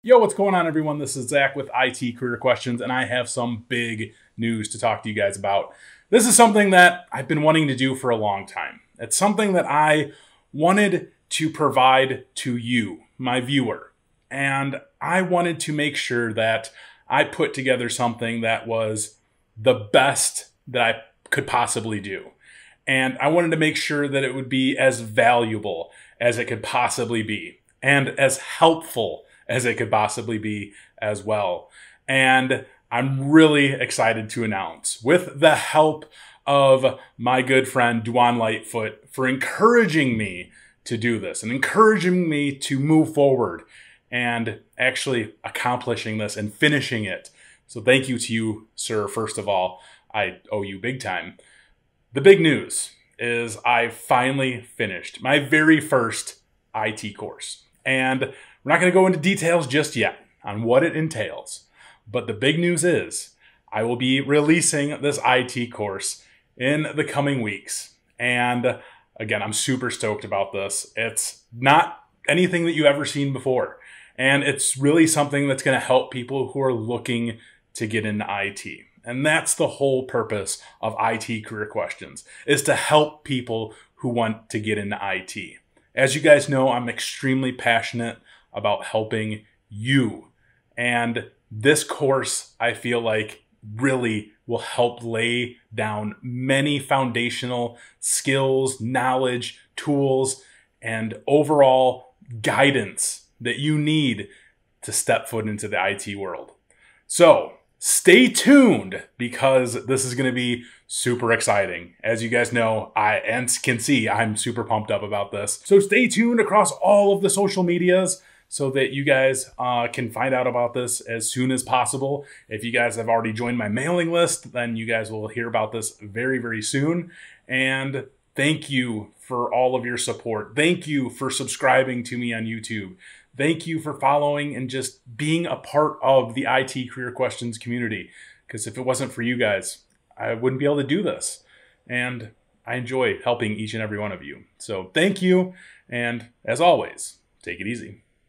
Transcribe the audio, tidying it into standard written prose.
Yo, what's going on, everyone? This is Zach with IT Career Questions, and I have some big news to talk to you guys about. This is something that I've been wanting to do for a long time. It's something that I wanted to provide to you, my viewer, and I wanted to make sure that I put together something that was the best that I could possibly do. And I wanted to make sure that it would be as valuable as it could possibly be and as helpful as it could possibly be as well. And I'm really excited to announce, with the help of my good friend Du'An Lightfoot, for encouraging me to do this and encouraging me to move forward and actually accomplishing this and finishing it. So thank you to you, sir, first of all. I owe you big time. The big news is I finally finished my very first IT course. And we're not going to go into details just yet on what it entails, but the big news is I will be releasing this IT course in the coming weeks. And again, I'm super stoked about this. It's not anything that you've ever seen before, and it's really something that's going to help people who are looking to get into IT. And that's the whole purpose of IT Career Questions, is to help people who want to get into IT. As you guys know, I'm extremely passionate about helping you. And this course, I feel like, really will help lay down many foundational skills, knowledge, tools, and overall guidance that you need to step foot into the IT world. So stay tuned, because this is going to be super exciting. As you guys know, I'm super pumped up about this. So stay tuned across all of the social medias so that you guys can find out about this as soon as possible. If you guys have already joined my mailing list, then you guys will hear about this very, very soon. And thank you for all of your support. Thank you for subscribing to me on YouTube. Thank you for following and just being a part of the IT Career Questions community. Because if it wasn't for you guys, I wouldn't be able to do this. And I enjoy helping each and every one of you. So thank you. And as always, take it easy.